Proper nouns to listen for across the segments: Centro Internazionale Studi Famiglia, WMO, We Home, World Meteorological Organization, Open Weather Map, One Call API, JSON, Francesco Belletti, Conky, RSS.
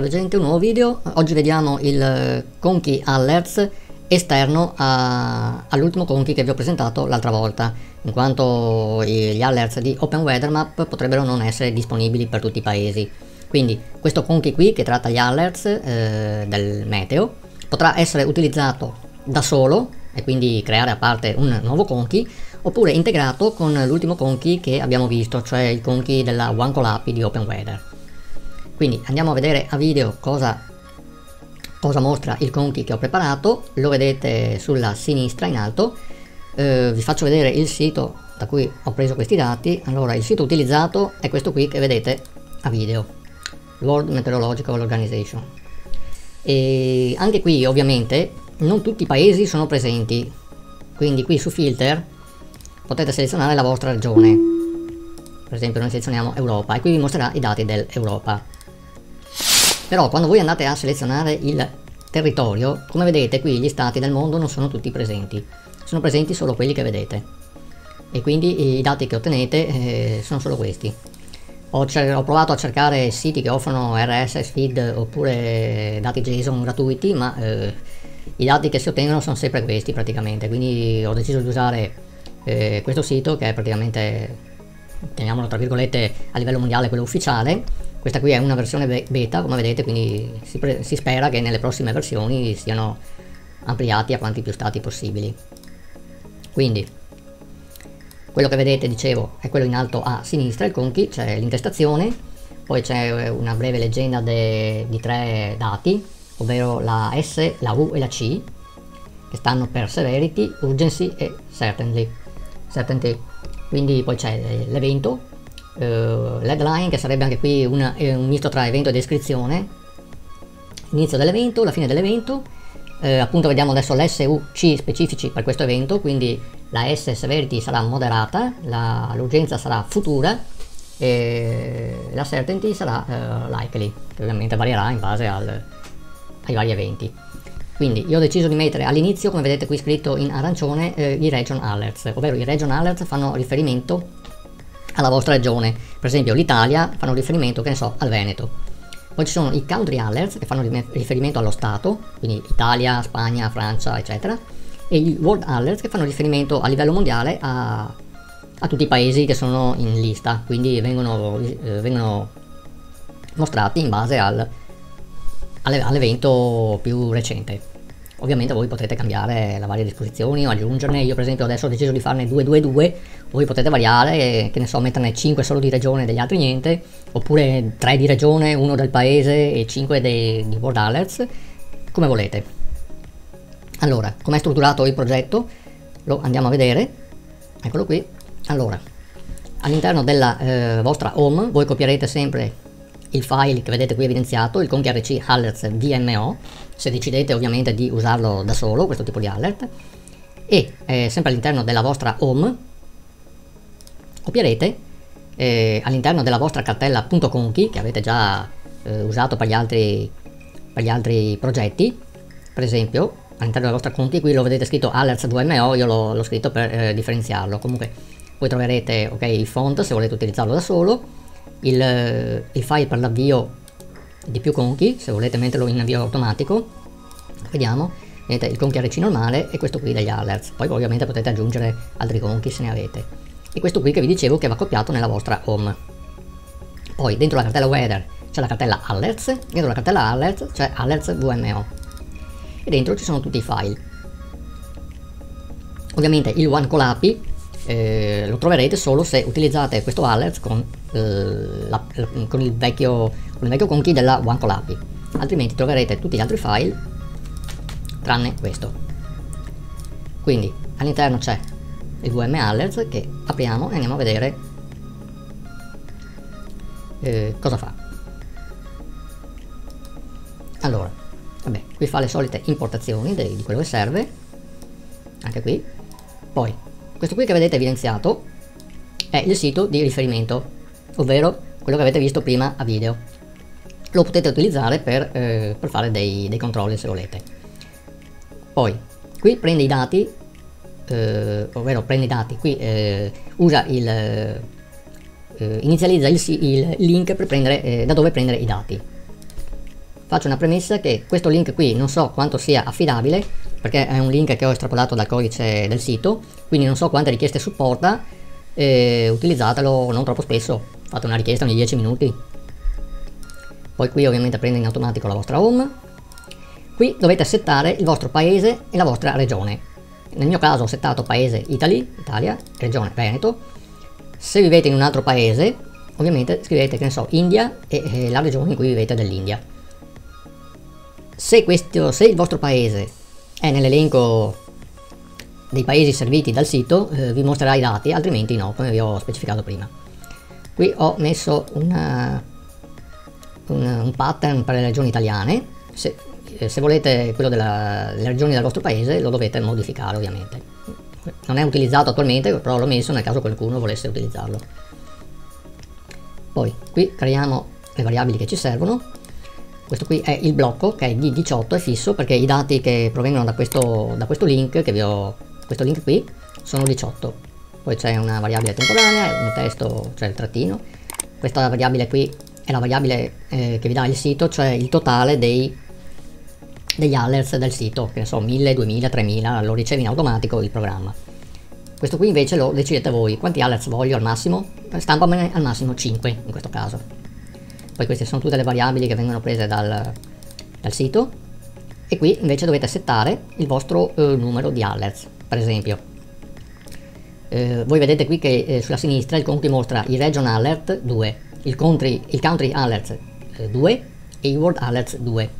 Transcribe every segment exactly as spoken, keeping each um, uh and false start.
Salve gente, un nuovo video. Oggi vediamo il Conky alerts esterno all'ultimo Conky che vi ho presentato l'altra volta, in quanto gli alerts di Open Weather Map potrebbero non essere disponibili per tutti i paesi. Quindi questo Conky qui, che tratta gli alerts eh, del meteo, potrà essere utilizzato da solo e quindi creare a parte un nuovo Conky, oppure integrato con l'ultimo Conky che abbiamo visto, cioè il Conky della One Call A P I di Open Weather. Quindi andiamo a vedere a video cosa, cosa mostra il Conky che ho preparato. Lo vedete sulla sinistra in alto. Eh, vi faccio vedere il sito da cui ho preso questi dati. Allora, il sito utilizzato è questo qui che vedete a video, World Meteorological Organization, e anche qui ovviamente non tutti i paesi sono presenti, quindi qui su filter potete selezionare la vostra regione. Per esempio noi selezioniamo Europa e qui vi mostrerà i dati dell'Europa. Però quando voi andate a selezionare il territorio, come vedete qui gli stati del mondo non sono tutti presenti, sono presenti solo quelli che vedete, e quindi i dati che ottenete eh, sono solo questi. Ho, ho provato a cercare siti che offrono R S S feed oppure dati JSON gratuiti, ma eh, i dati che si ottengono sono sempre questi praticamente, quindi ho deciso di usare eh, questo sito che è praticamente, teniamolo tra virgolette, a livello mondiale quello ufficiale. Questa qui è una versione be beta, come vedete, quindi si, si spera che nelle prossime versioni siano ampliati a quanti più stati possibili. Quindi quello che vedete, dicevo, è quello in alto a sinistra, il Conky, c'è l'intestazione, poi c'è una breve leggenda di tre dati, ovvero la S, la U e la C, che stanno per Severity, Urgency e Certainty. Certainty. Quindi poi c'è l'evento, eh, l'headline, che sarebbe anche qui una, eh, un misto tra evento e descrizione, inizio dell'evento, la fine dell'evento, eh, appunto vediamo adesso l'S U C specifici per questo evento, quindi la S severity sarà moderata, l'urgenza sarà futura e la certainty sarà eh, likely, che ovviamente varierà in base al, ai vari eventi. Quindi io ho deciso di mettere all'inizio, come vedete qui scritto in arancione, eh, i region alerts, ovvero i region alerts fanno riferimento alla vostra regione. Per esempio l'Italia fanno riferimento, che ne so, al Veneto. Poi ci sono i country alerts che fanno riferimento allo Stato, quindi Italia, Spagna, Francia, eccetera, e gli world alerts che fanno riferimento a livello mondiale a, a tutti i paesi che sono in lista, quindi vengono, eh, vengono mostrati in base al all'evento più recente. Ovviamente voi potete cambiare le varie disposizioni o aggiungerne. Io per esempio adesso ho deciso di farne due due due, voi potete variare, che ne so, metterne cinque solo di regione e degli altri niente, oppure tre di regione, uno del paese e cinque dei, di world alerts, come volete. Allora, com'è strutturato il progetto? Lo andiamo a vedere. Eccolo qui. Allora, all'interno della eh, vostra home voi copierete sempre il file che vedete qui evidenziato, il Conky R C alerts W M O, se decidete ovviamente di usarlo da solo questo tipo di alert, e eh, sempre all'interno della vostra home copierete eh, all'interno della vostra cartella .conky che avete già eh, usato per gli altri per gli altri progetti. Per esempio all'interno della vostra Conky qui lo vedete scritto alerts W M O, io l'ho scritto per eh, differenziarlo. Comunque voi troverete, ok, il font se volete utilizzarlo da solo, Il, il file per l'avvio di più Conky se volete metterlo in avvio automatico. Vediamo, vedete il Conky R C normale e questo qui degli alerts, poi ovviamente potete aggiungere altri Conky se ne avete, e questo qui che vi dicevo che va copiato nella vostra home. Poi dentro la cartella weather c'è la cartella alerts, dentro la cartella alerts c'è alerts W M O e dentro ci sono tutti i file. Ovviamente il One Call A P I Eh, lo troverete solo se utilizzate questo alerts con, eh, la, con il vecchio con il vecchio Conky della One Call A P I, altrimenti troverete tutti gli altri file tranne questo. Quindi all'interno c'è il W M alerts che apriamo e andiamo a vedere eh, cosa fa. Allora, vabbè, qui fa le solite importazioni dei, di quello che serve, anche qui. Poi questo qui che vedete evidenziato è il sito di riferimento, ovvero quello che avete visto prima a video. Lo potete utilizzare per, eh, per fare dei, dei controlli se volete. Poi qui prende i dati, eh, ovvero prende i dati, qui eh, usa il, eh, inizializza il, il link per prendere, eh, da dove prendere i dati. faccio una premessa che questo link qui non so quanto sia affidabile, perché è un link che ho estrapolato dal codice del sito, quindi non so quante richieste supporta, e utilizzatelo non troppo spesso, fate una richiesta ogni dieci minuti. Poi qui ovviamente prende in automatico la vostra home. Qui dovete settare il vostro paese e la vostra regione. Nel mio caso ho settato paese Italy, Italia, regione Veneto. Se vivete in un altro paese, ovviamente scrivete, che ne so, India e, e la regione in cui vivete dell'India. Se, questo, se il vostro paese è nell'elenco dei paesi serviti dal sito, eh, vi mostrerà i dati, altrimenti no, come vi ho specificato prima. Qui ho messo una... Un, un pattern per le regioni italiane. Se, se volete quello della, delle regioni del vostro paese lo dovete modificare, ovviamente non è utilizzato attualmente, però l'ho messo nel caso qualcuno volesse utilizzarlo. Poi qui creiamo le variabili che ci servono. Questo qui è il blocco, che è di diciotto, è fisso perché i dati che provengono da questo, da questo link che vi ho, questo link qui, sono diciotto. Poi c'è una variabile temporanea, un testo, cioè il trattino. Questa variabile qui è la variabile eh, che vi dà il sito, cioè il totale dei, degli alerts del sito, che ne so, mille, duemila, tremila, lo riceve in automatico il programma. Questo qui invece lo decidete voi, quanti alerts voglio al massimo, stampamene al massimo cinque in questo caso. Poi queste sono tutte le variabili che vengono prese dal, dal sito, e qui invece dovete settare il vostro eh, numero di alerts, per esempio. Eh, voi vedete qui che eh, sulla sinistra il Conky mostra i region alert due, il country, il country alerts eh, due e i world alerts due,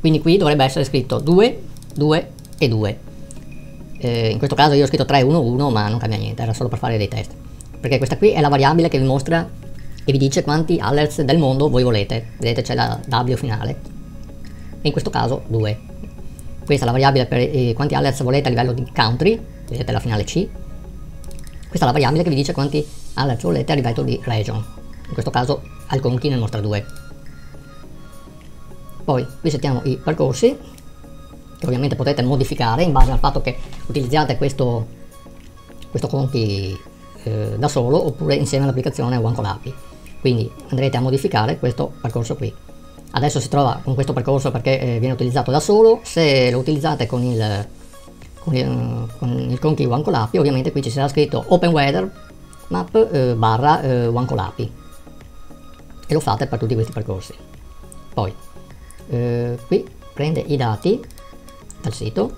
quindi qui dovrebbe essere scritto due, due e due. Eh, in questo caso io ho scritto tre, uno, uno, ma non cambia niente, era solo per fare dei test, perché questa qui è la variabile che vi mostra e vi dice quanti alerts del mondo voi volete. Vedete, c'è la W finale, e in questo caso due. Questa è la variabile per eh, quanti alerts volete a livello di country, vedete la finale C. Questa è la variabile che vi dice quanti alerts volete a livello di region, in questo caso al Conky ne mostra due. Poi qui settiamo i percorsi, che ovviamente potete modificare in base al fatto che utilizziate questo, questo Conky eh, da solo oppure insieme all'applicazione One Call A P I. Quindi andrete a modificare questo percorso qui. Adesso si trova con questo percorso perché eh, viene utilizzato da solo. Se lo utilizzate con il, con il, con il Conky One Call A P I, ovviamente qui ci sarà scritto Open Weather Map eh, barra eh, One Call A P I, e lo fate per tutti questi percorsi. Poi eh, qui prende i dati dal sito,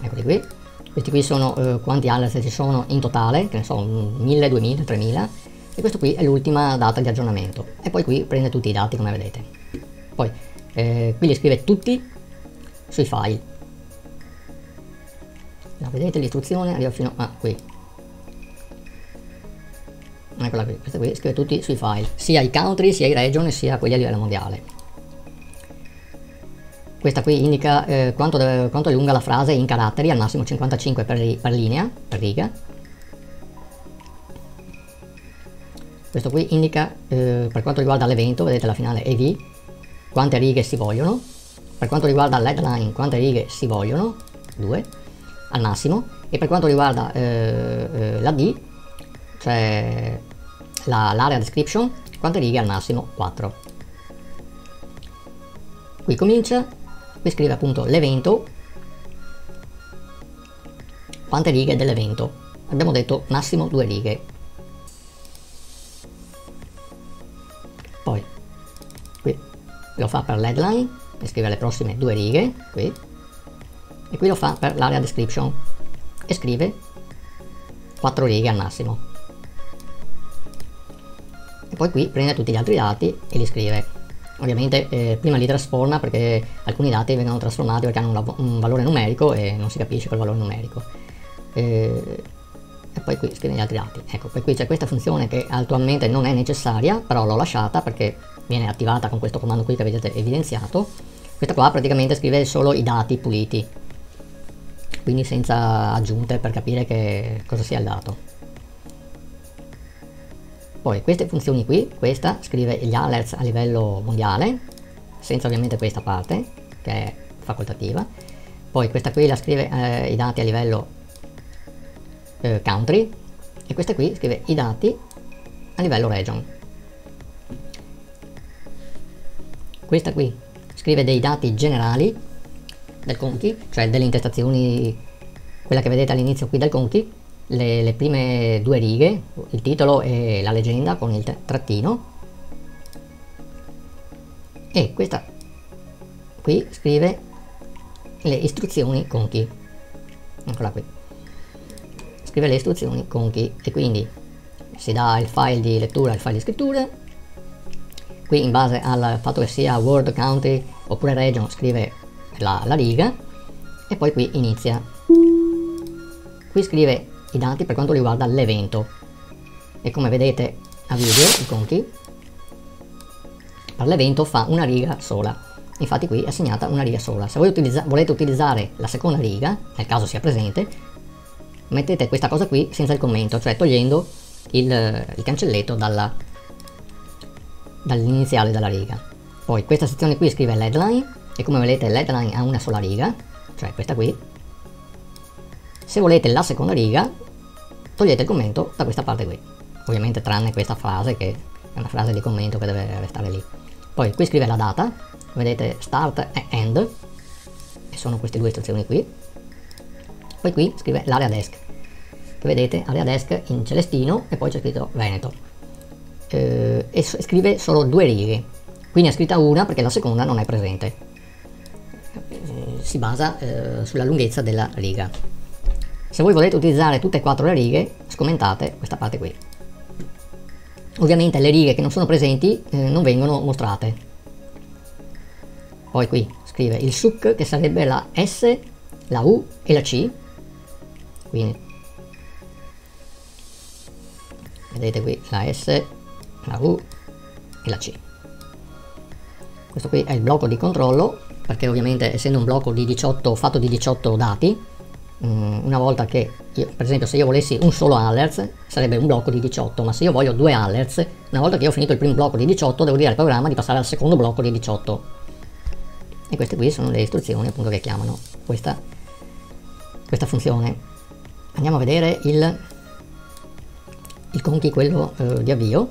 eccoli qui. Questi qui sono eh, quanti alerts ci sono in totale, che ne so, mille, duemila, tremila, e questo qui è l'ultima data di aggiornamento, e poi qui prende tutti i dati come vedete. Poi eh, qui li scrive tutti sui file, la vedete l'istruzione, arriva fino a qui. Eccola qui, questa qui scrive tutti sui file, sia i country, sia i region, sia quelli a livello mondiale. Questa qui indica eh, quanto, deve, quanto è lunga la frase in caratteri, al massimo cinquantacinque per, ri, per linea, per riga. Questo qui indica eh, per quanto riguarda l'evento, vedete la finale E V, quante righe si vogliono. Per quanto riguarda l'headline, quante righe si vogliono, due al massimo. E per quanto riguarda eh, eh, la D, cioè l'area la, description, quante righe al massimo, quattro. Qui comincia, qui scrive appunto l'evento, quante righe dell'evento, abbiamo detto massimo due righe. Poi qui lo fa per l'headline e scrive le prossime due righe qui, e qui lo fa per l'area description e scrive quattro righe al massimo. Poi qui prende tutti gli altri dati e li scrive, ovviamente eh, prima li trasforma, perché alcuni dati vengono trasformati perché hanno un, un valore numerico e non si capisce quel valore numerico, e, e poi qui scrive gli altri dati. Ecco, poi qui c'è questa funzione che attualmente non è necessaria, però l'ho lasciata perché viene attivata con questo comando qui che avete evidenziato. Questa qua praticamente scrive solo i dati puliti, quindi senza aggiunte, per capire che cosa sia il dato. Poi queste funzioni qui, questa scrive gli alerts a livello mondiale, senza ovviamente questa parte che è facoltativa. Poi questa qui la scrive eh, i dati a livello eh, country, e questa qui scrive i dati a livello region. Questa qui scrive dei dati generali del Conky, cioè delle intestazioni, quella che vedete all'inizio qui del Conky, le, le prime due righe, il titolo e la leggenda con il trattino. E questa qui scrive le istruzioni Conky, eccola qui, scrive le istruzioni Conky, e quindi si dà il file di lettura e il file di scrittura. Qui, in base al fatto che sia World, Country oppure Region, scrive la, la riga, e poi qui inizia. Qui scrive i dati per quanto riguarda l'evento, e come vedete a video il Conky per l'evento fa una riga sola, infatti qui è assegnata una riga sola. Se voi utilizza, volete utilizzare la seconda riga, nel caso sia presente, mettete questa cosa qui senza il commento, cioè togliendo il, il cancelletto dalla, dall'iniziale della riga. Poi questa sezione qui scrive l'headline, e come vedete l'headline ha una sola riga, cioè questa qui. Se volete la seconda riga, togliete il commento da questa parte qui, ovviamente tranne questa frase che è una frase di commento che deve restare lì. Poi qui scrive la data, vedete start e end, e sono queste due istruzioni qui. Poi qui scrive l'area desk, che vedete area desk in celestino, e poi c'è scritto Veneto, eh, e scrive solo due righe, qui ne è scritta una perché la seconda non è presente, eh, si basa eh, sulla lunghezza della riga. Se voi volete utilizzare tutte e quattro le righe, scommentate questa parte qui. Ovviamente le righe che non sono presenti eh, non vengono mostrate. Poi qui scrive il S U C, che sarebbe la S, la U e la C. Quindi vedete qui la S, la U e la C. Questo qui è il blocco di controllo, perché ovviamente essendo un blocco di diciotto, fatto di diciotto dati, mh, una volta che io, per esempio, se io volessi un solo alerts sarebbe un blocco di diciotto, ma se io voglio due alerts, una volta che io ho finito il primo blocco di diciotto devo dire al programma di passare al secondo blocco di diciotto. E queste qui sono le istruzioni, appunto, che chiamano questa, questa funzione. Andiamo a vedere il, il Conky, quello eh, di avvio.